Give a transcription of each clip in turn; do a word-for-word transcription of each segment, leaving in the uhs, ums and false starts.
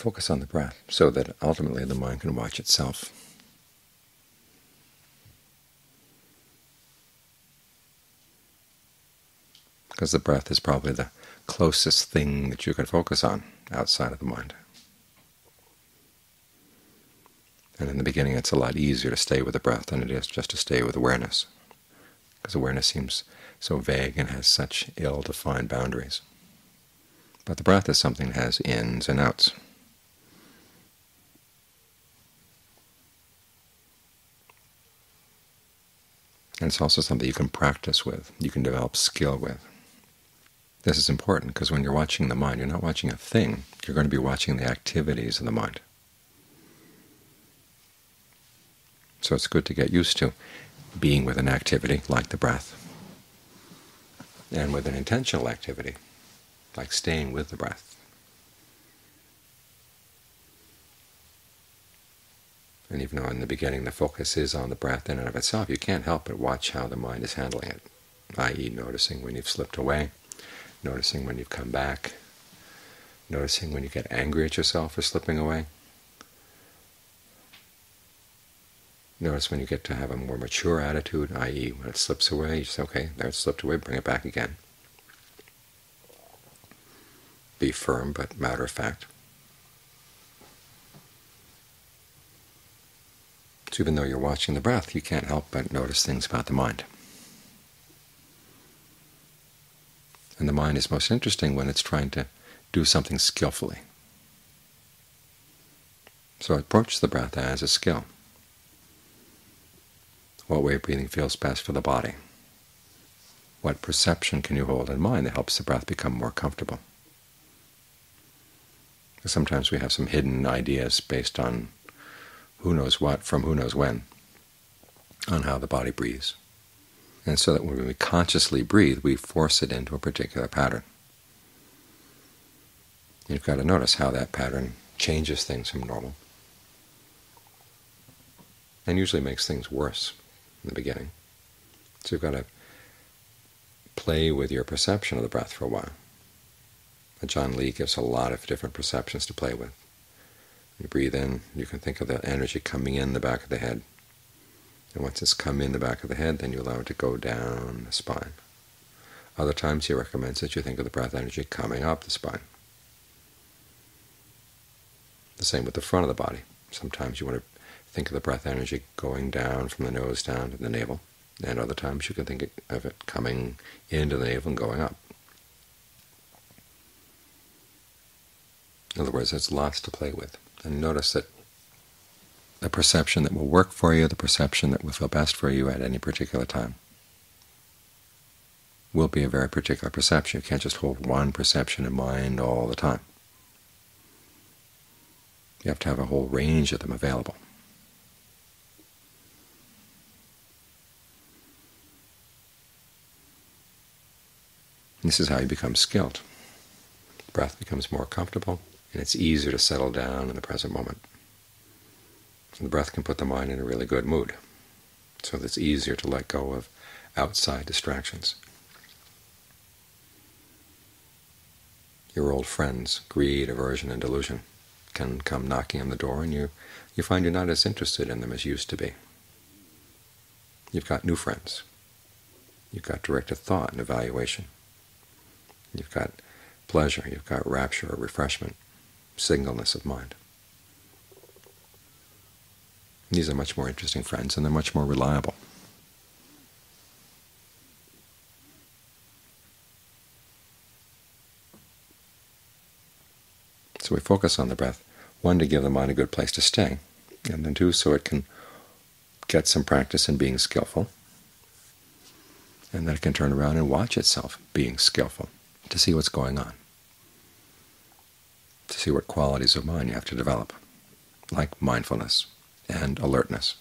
focus on the breath so that ultimately the mind can watch itself. Because the breath is probably the closest thing that you can focus on outside of the mind. And in the beginning it's a lot easier to stay with the breath than it is just to stay with awareness, because awareness seems so vague and has such ill-defined boundaries. But the breath is something that has ins and outs. And it's also something you can practice with, you can develop skill with. This is important because when you're watching the mind, you're not watching a thing. You're going to be watching the activities of the mind. So it's good to get used to being with an activity like the breath, and with an intentional activity like staying with the breath. And even though in the beginning the focus is on the breath in and of itself, you can't help but watch how the mind is handling it, that is noticing when you've slipped away, noticing when you've come back, noticing when you get angry at yourself for slipping away. Notice when you get to have a more mature attitude, that is when it slips away, you say, okay, there it slipped away, bring it back again. Be firm but matter of fact. So even though you're watching the breath, you can't help but notice things about the mind. And the mind is most interesting when it's trying to do something skillfully. So approach the breath as a skill. What way of breathing feels best for the body? What perception can you hold in mind that helps the breath become more comfortable? Because sometimes we have some hidden ideas based on who knows what from who knows when on how the body breathes. And so that when we consciously breathe, we force it into a particular pattern. You've got to notice how that pattern changes things from normal, and usually makes things worse in the beginning. So you've got to play with your perception of the breath for a while. And John Lee gives a lot of different perceptions to play with. You breathe in, you can think of the energy coming in the back of the head. And once it's come in the back of the head, then you allow it to go down the spine. Other times he recommends that you think of the breath energy coming up the spine. The same with the front of the body. Sometimes you want to think of the breath energy going down from the nose down to the navel, and other times you can think of it coming into the navel and going up. In other words, there's lots to play with. And notice that the perception that will work for you, the perception that will feel best for you at any particular time, will be a very particular perception. You can't just hold one perception in mind all the time. You have to have a whole range of them available. This is how you become skilled. The breath becomes more comfortable, and it's easier to settle down in the present moment. The breath can put the mind in a really good mood, so that it's easier to let go of outside distractions. Your old friends, greed, aversion, and delusion, can come knocking on the door, and you, you find you're not as interested in them as you used to be. You've got new friends. You've got directed thought and evaluation. You've got pleasure. You've got rapture or refreshment, singleness of mind. These are much more interesting friends, and they're much more reliable. So we focus on the breath, one, to give the mind a good place to stay, and then two, so it can get some practice in being skillful, and then it can turn around and watch itself being skillful, to see what's going on, to see what qualities of mind you have to develop, like mindfulness and alertness.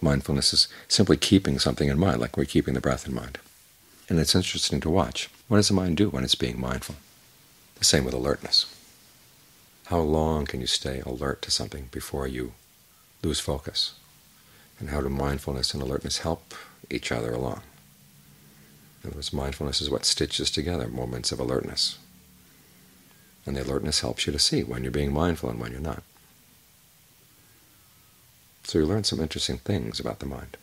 Mindfulness is simply keeping something in mind, like we're keeping the breath in mind. And it's interesting to watch. What does the mind do when it's being mindful? The same with alertness. How long can you stay alert to something before you lose focus? And how do mindfulness and alertness help each other along? In other words, mindfulness is what stitches together moments of alertness. And the alertness helps you to see when you're being mindful and when you're not. So you learn some interesting things about the mind.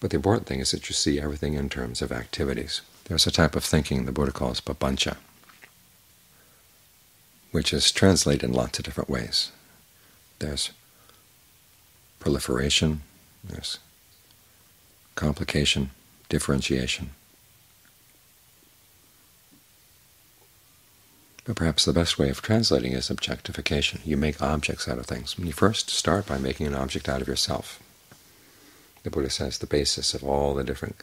But the important thing is that you see everything in terms of activities. There's a type of thinking the Buddha calls papancha, which is translated in lots of different ways. There's proliferation, there's complication, differentiation. But perhaps the best way of translating is objectification. You make objects out of things. You first start by making an object out of yourself. The Buddha says the basis of all the different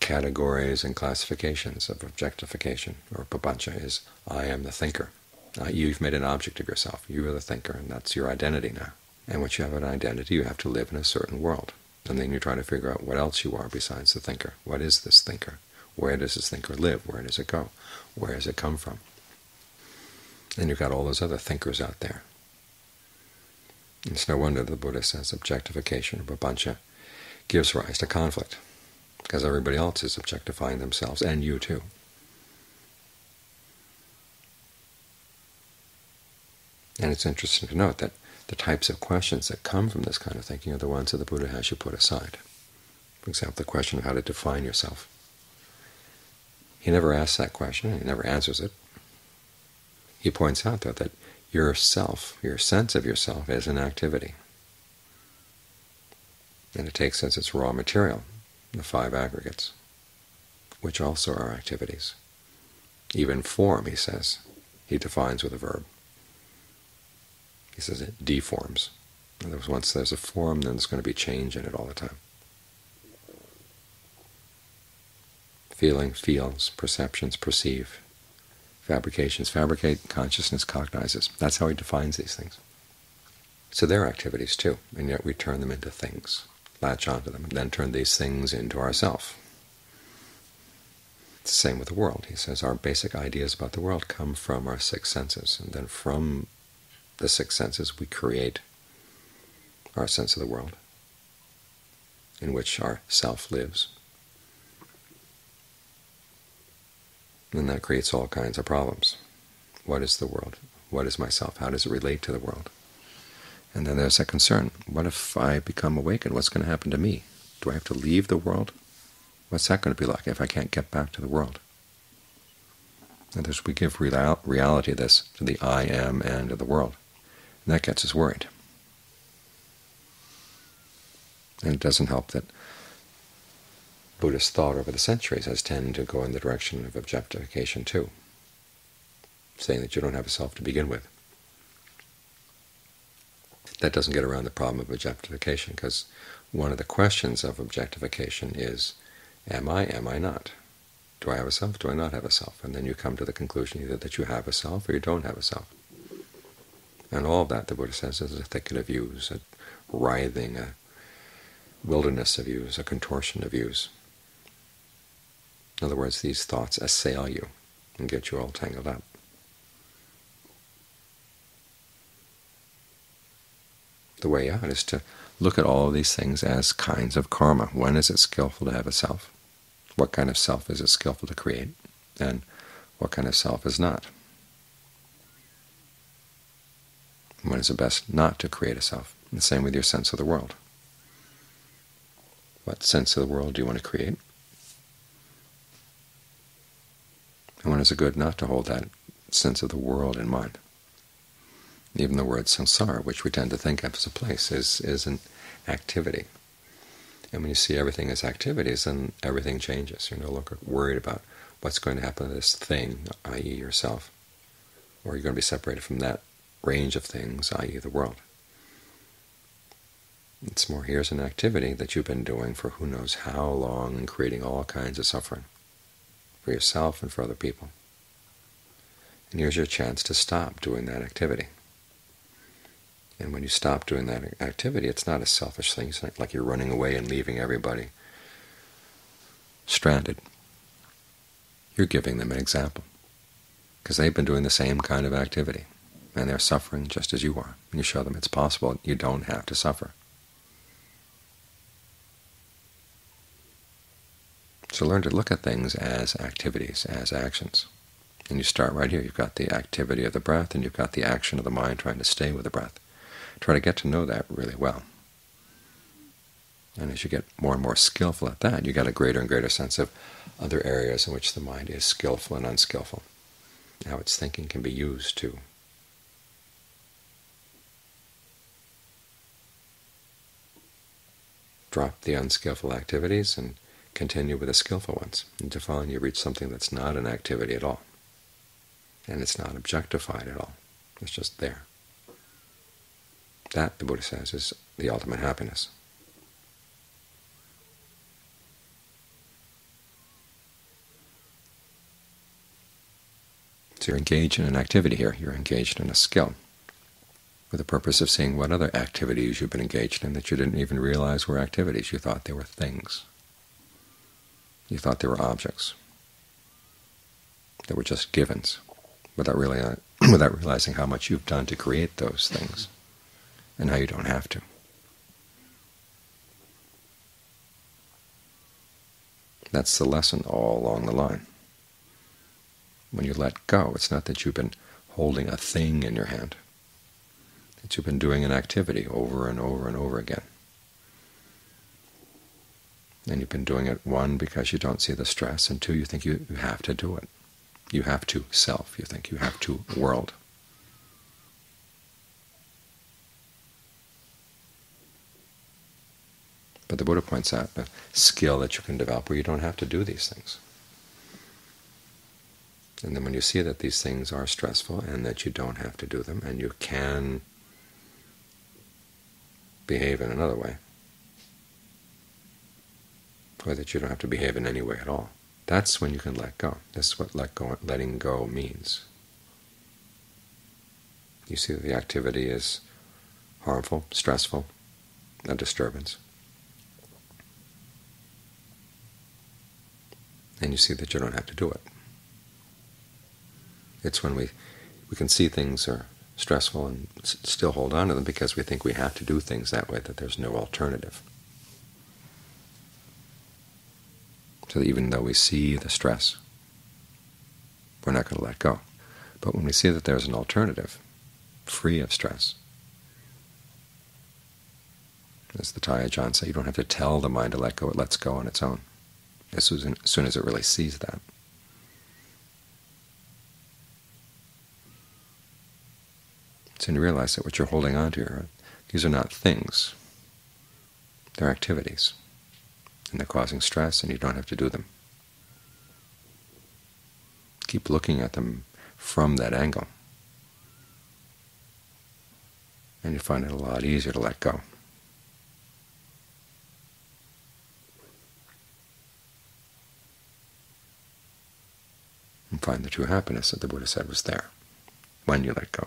categories and classifications of objectification, or papancha, is I am the thinker. Uh, you've made an object of yourself. You are the thinker, and that's your identity now. And once you have an identity, you have to live in a certain world. And then you try to figure out what else you are besides the thinker. What is this thinker? Where does this thinker live? Where does it go? Where does it come from? And you've got all those other thinkers out there. It's no wonder the Buddha says objectification, or papancha, gives rise to conflict, because everybody else is objectifying themselves, and you too. And it's interesting to note that the types of questions that come from this kind of thinking are the ones that the Buddha has you put aside. For example, the question of how to define yourself. He never asks that question, he never answers it. He points out, though, that yourself, your sense of yourself, is an activity. And it takes as its raw material the five aggregates, which also are activities. Even form, he says, he defines with a verb. He says it deforms. In other words, once there's a form, then there's going to be change in it all the time. Feeling feels, perceptions perceive, fabrications fabricate, consciousness cognizes. That's how he defines these things. So they're activities too, and yet we turn them into things, latch onto them, and then turn these things into ourselves. It's the same with the world. He says our basic ideas about the world come from our six senses, and then from the six senses we create our sense of the world in which our self lives. And that creates all kinds of problems. What is the world? What is myself? How does it relate to the world? And then there's that concern. What if I become awakened? What's going to happen to me? Do I have to leave the world? What's that going to be like if I can't get back to the world? And there's, we give real, reality this to the I am and to the world. And that gets us worried. And it doesn't help that Buddhist thought over the centuries has tended to go in the direction of objectification too, saying that you don't have a self to begin with. That doesn't get around the problem of objectification, because one of the questions of objectification is, am I, am I not? Do I have a self, do I not have a self? And then you come to the conclusion either that you have a self or you don't have a self. And all of that, the Buddha says, is a thicket of views, a writhing, a wilderness of views, a contortion of views. In other words, these thoughts assail you and get you all tangled up. The way out is to look at all of these things as kinds of karma. When is it skillful to have a self? What kind of self is it skillful to create? And what kind of self is not? When is it best not to create a self? The same with your sense of the world. What sense of the world do you want to create? And when is it good not to hold that sense of the world in mind? Even the word samsara, which we tend to think of as a place, is, is an activity. And when you see everything as activities, then everything changes. You're no longer worried about what's going to happen to this thing, that is yourself, or you're going to be separated from that range of things, that is the world. It's more, here's an activity that you've been doing for who knows how long and creating all kinds of suffering for yourself and for other people. And here's your chance to stop doing that activity. And when you stop doing that activity, it's not a selfish thing. It's not like you're running away and leaving everybody stranded. You're giving them an example, because they've been doing the same kind of activity, and they're suffering just as you are. And you show them it's possible. You don't have to suffer. So learn to look at things as activities, as actions. And you start right here. You've got the activity of the breath, and you've got the action of the mind trying to stay with the breath. Try to get to know that really well. And as you get more and more skillful at that, you get a greater and greater sense of other areas in which the mind is skillful and unskillful, how its thinking can be used to drop the unskillful activities and continue with the skillful ones, until finally you reach something that's not an activity at all, and it's not objectified at all. It's just there. That, the Buddha says, is the ultimate happiness. So you're engaged in an activity here. You're engaged in a skill, with the purpose of seeing what other activities you've been engaged in that you didn't even realize were activities. You thought they were things. You thought they were objects that were just givens, without really without realizing how much you've done to create those things and how you don't have to. That's the lesson all along the line. When you let go, it's not that you've been holding a thing in your hand. That you've been doing an activity over and over and over again. And you've been doing it, one, because you don't see the stress, and two, you think you, you have to do it. You have to self. You think you have to world. But the Buddha points out a skill that you can develop where you don't have to do these things. And then when you see that these things are stressful and that you don't have to do them, and you can behave in another way, or that you don't have to behave in any way at all, that's when you can let go. That's what let go, letting go means. You see that the activity is harmful, stressful, a disturbance. And you see that you don't have to do it. It's when we, we can see things are stressful and s still hold on to them because we think we have to do things that way, that there's no alternative. So that even though we see the stress, we're not going to let go. But when we see that there's an alternative, free of stress, as the Thai Ajahn said, you don't have to tell the mind to let go, it lets go on its own, as soon as it really sees that. And you realize that what you're holding on to, right? These are not things. They're activities. And they're causing stress, and you don't have to do them. Keep looking at them from that angle, and you find it a lot easier to let go. And find the true happiness that the Buddha said was there when you let go.